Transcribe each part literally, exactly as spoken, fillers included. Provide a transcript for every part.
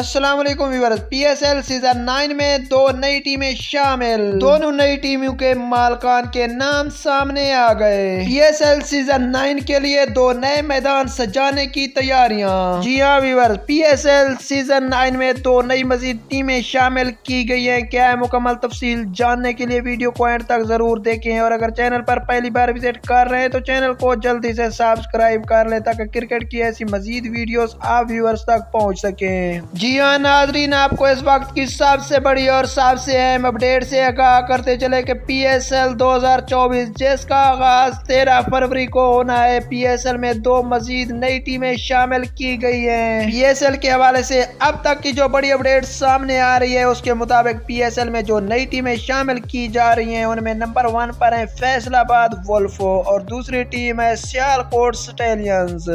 अस्सलाम वालेकुम viewers, PSL season nine में दो नई टीमें शामिल। दोनों नई टीमों के मालकान के नाम सामने आ गए। पीएसएल सीजन नाइन के लिए दो नए मैदान सजाने की तैयारियां। जी हाँ व्यूअर्स, पीएसएल सीजन नाइन में दो नई मजीद टीमें शामिल की गई हैं। क्या है मुकम्मल तफसील जानने के लिए वीडियो को एंड तक जरूर देखें, और अगर चैनल पर पहली बार विजिट कर रहे हैं तो चैनल को जल्दी से सब्सक्राइब कर लें ताकि क्रिकेट की ऐसी मजीद वीडियोस आप व्यूअर्स तक पहुँच सकें। जी हाँ नाजरीन, आपको इस वक्त की सबसे बड़ी और सबसे अहम अपडेट से आगाह करते चले कि पीएसएल दो हज़ार चौबीस जिसका आगाज तेरह फरवरी को होना है, पीएसएल में दो मजीद नई टीमें शामिल की गई हैं। पीएसएल के हवाले से अब तक की जो बड़ी अपडेट सामने आ रही है उसके मुताबिक पीएसएल में जो नई टीमें शामिल की जा रही हैं उनमें नंबर वन पर है फैसलाबाद वुल्व्स और दूसरी टीम है सियालकोटियंस।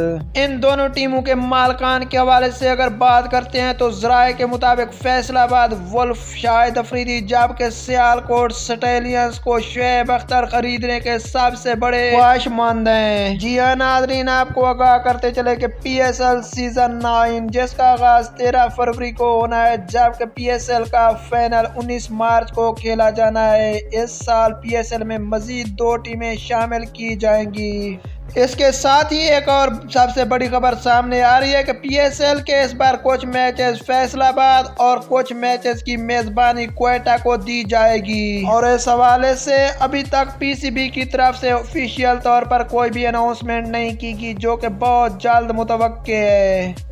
इन दोनों टीमों के मालकान के हवाले से अगर बात करते हैं तो जराए के मुताबिक फैसलाबाद वुल्फ शाहिद अफरीदी जबकि सियालकोट स्टैलियंस को शुएब अख्तर खरीदने के सबसे बड़े ख्वाहिशमंद हैं। जी हाँ नाजरीन, आपको आगाह करते चले कि पीएसएल सीजन नाइन जिसका आगाज तेरह फरवरी को होना है जबकि पीएसएल का फाइनल उन्नीस मार्च को खेला जाना है। इस साल पीएसएल में मजीद दो टीमें शामिल की जाएंगी। इसके साथ ही एक और सबसे बड़ी खबर सामने आ रही है कि पीएसएल के इस बार कुछ मैचेस फैसलाबाद और कुछ मैचेस की मेजबानी क्वेटा को दी जाएगी, और इस हवाले से अभी तक पीसीबी की तरफ से ऑफिशियल तौर पर कोई भी अनाउंसमेंट नहीं की गई जो कि बहुत जल्द मुतवक्के है।